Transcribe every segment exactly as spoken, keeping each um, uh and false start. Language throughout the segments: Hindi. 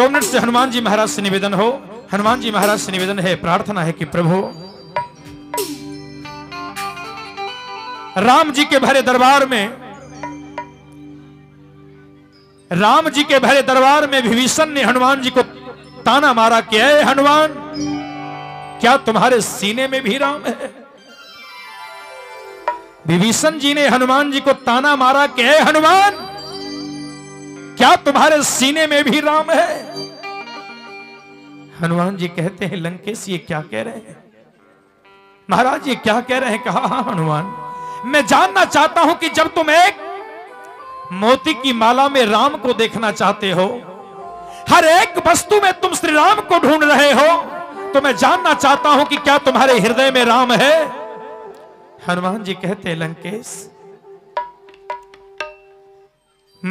दो मिनट से हनुमान जी महाराज से निवेदन हो, हनुमान जी महाराज से निवेदन है, प्रार्थना है कि प्रभु राम जी के भरे दरबार में, राम जी के भरे दरबार में विभीषण ने हनुमान जी को ताना मारा कि अरे हनुमान, क्या तुम्हारे सीने में भी राम है? विभीषण जी ने हनुमान जी को ताना मारा कि हे हनुमान, क्या तुम्हारे सीने में भी राम है? हनुमान जी कहते हैं, लंकेश ये क्या कह रहे हैं महाराज, ये क्या कह रहे हैं? कहा हाँ हनुमान, मैं जानना चाहता हूं कि जब तुम एक मोती की माला में राम को देखना चाहते हो, हर एक वस्तु में तुम श्री राम को ढूंढ रहे हो, तो मैं जानना चाहता हूं कि क्या तुम्हारे हृदय में राम है? हनुमान जी कहते हैं, लंकेश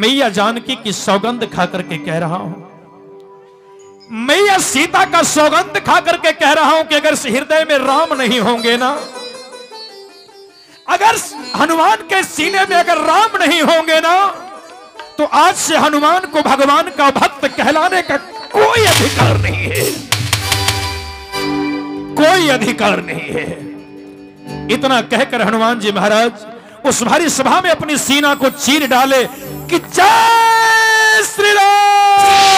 मैया जानकी की सौगंध खा करके कह रहा हूं, मैया सीता का सौगंध खा करके कह रहा हूं कि अगर हृदय में राम नहीं होंगे ना, अगर हनुमान के सीने में अगर राम नहीं होंगे ना, तो आज से हनुमान को भगवान का भक्त कहलाने का कोई अधिकार नहीं है, कोई अधिकार नहीं है। इतना कहकर हनुमान जी महाराज उस भारी सभा में अपनी सीना को चीर डाले कि जय श्री राम।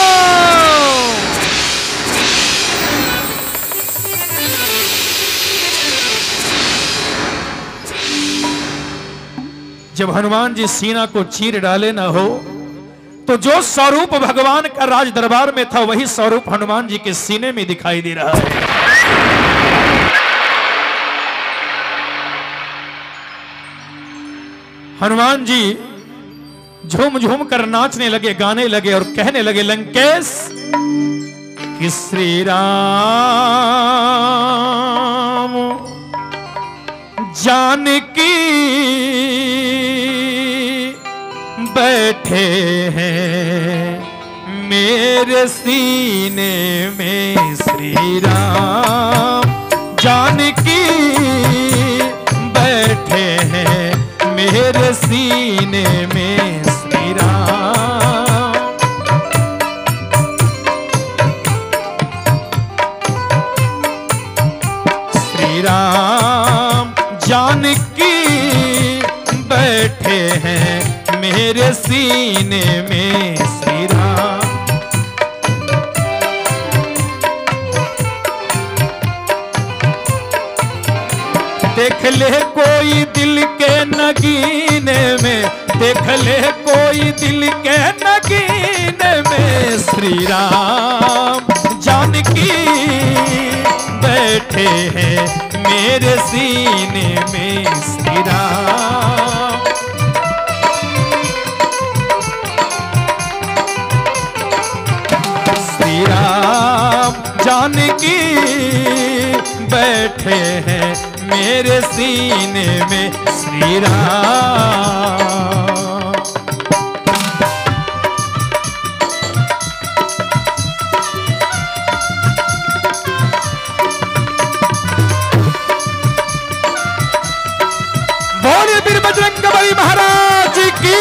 जब हनुमान जी सीना को चीर डाले ना हो, तो जो स्वरूप भगवान का राज दरबार में था, वही स्वरूप हनुमान जी के सीने में दिखाई दे रहा है। हनुमान जी झूम झूम कर नाचने लगे, गाने लगे और कहने लगे, लंकेश कि श्री राम जानकी बैठे हैं मेरे सीने में, श्री राम जानकी बैठे हैं मेरे सीने में, श्री राम। श्री राम जानकी बैठे हैं मेरे सीने में, श्री राम। देख ले कोई दिल के नगीने में, देख ले कोई दिल के नगीने में, श्री राम जानकी बैठे हैं मेरे सीने में, श्री राम। श्री राम जानकी बैठे हैं मेरे सीने में, श्री राम। बोले वीर बजरंग बली महाराज की।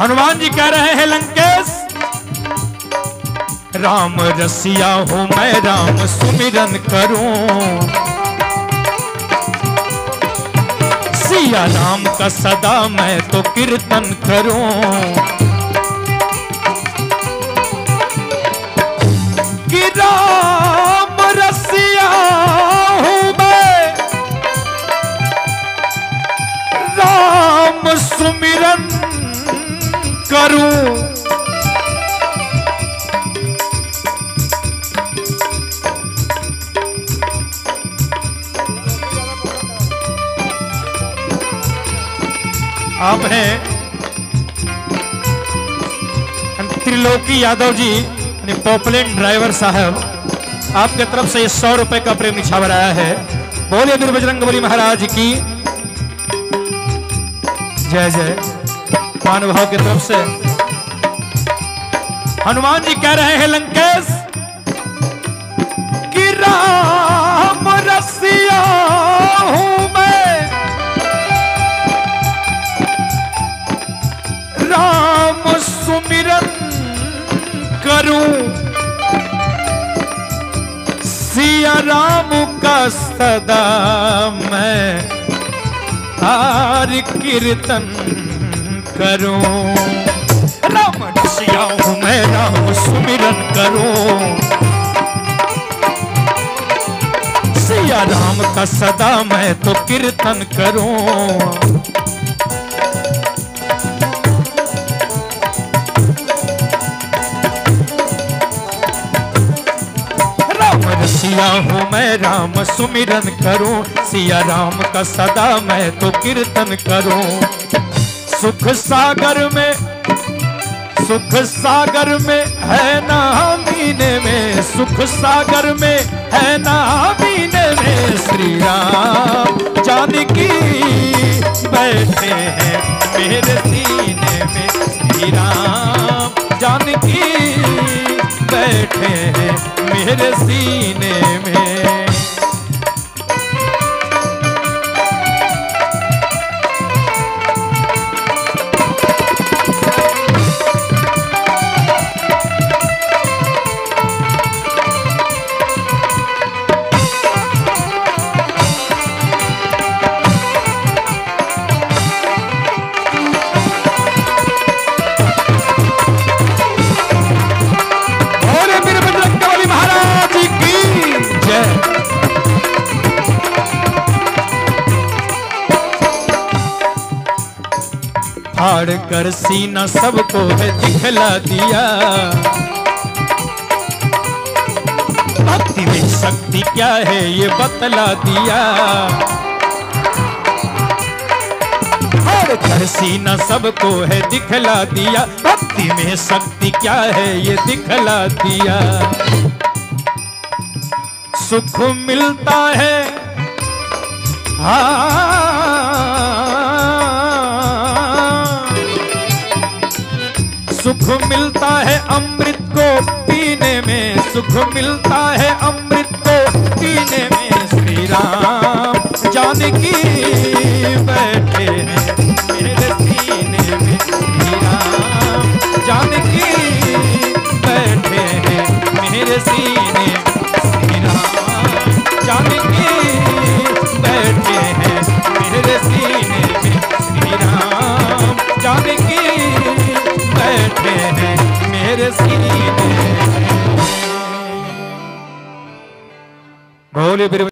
हनुमान जी कह रहे हैं, लंकेश राम रसिया हूं मैं, राम सुमिरन करूं, सिया राम का सदा मैं तो कीर्तन करूं, कि राम रसिया हूं मैं, राम सुमिरन करूं, आप हैं त्रिलोकी लोकी यादव जी यानी पॉपुलर ड्राइवर साहब, आपके तरफ से सौ रुपए का प्रेम निछावर आया है। बोले गुरु बजरंग बली महाराज की जय जय। पान भाव की तरफ से हनुमान जी कह रहे हैं लंकेश कि राम रसिया हूं मैं, राम सुमिरन करूं सिया राम का सदा मैं, हार कीर्तन करूं राम रसिया हूं मैं, राम सुमिरन करूं सिया राम का सदा मैं तो कीर्तन करूं। सिया हूँ मैं राम सुमिरन करूं, सिया राम का सदा मैं तो कीर्तन करूं। सुख सागर में सुख सागर में है ना मीने में, सुख सागर में है ना मीने में, श्री राम जानकी बैठे हैं मेरे सीने में, श्री राम जानकी बैठे हैं मेरे सीने में। फाड़ कर सीना सबको है दिखला दिया, भक्ति में शक्ति क्या है ये बतला दिया। फाड़ कर सीना सबको है दिखला दिया, भक्ति में शक्ति क्या है ये दिखला दिया। सुख मिलता है हाँ, सुख मिलता है अमृत को पीने में, सुख मिलता है अमृत को पीने में, श्री राम जानकी बैठे हैं मेरे सीने में, श्री राम जानकी बैठे हैं मेरे सीने में, श्री राम जानकी बैठे हैं मेरे सीने में, श्री राम जानकी बैठे हैं मेरे सीने में। भोले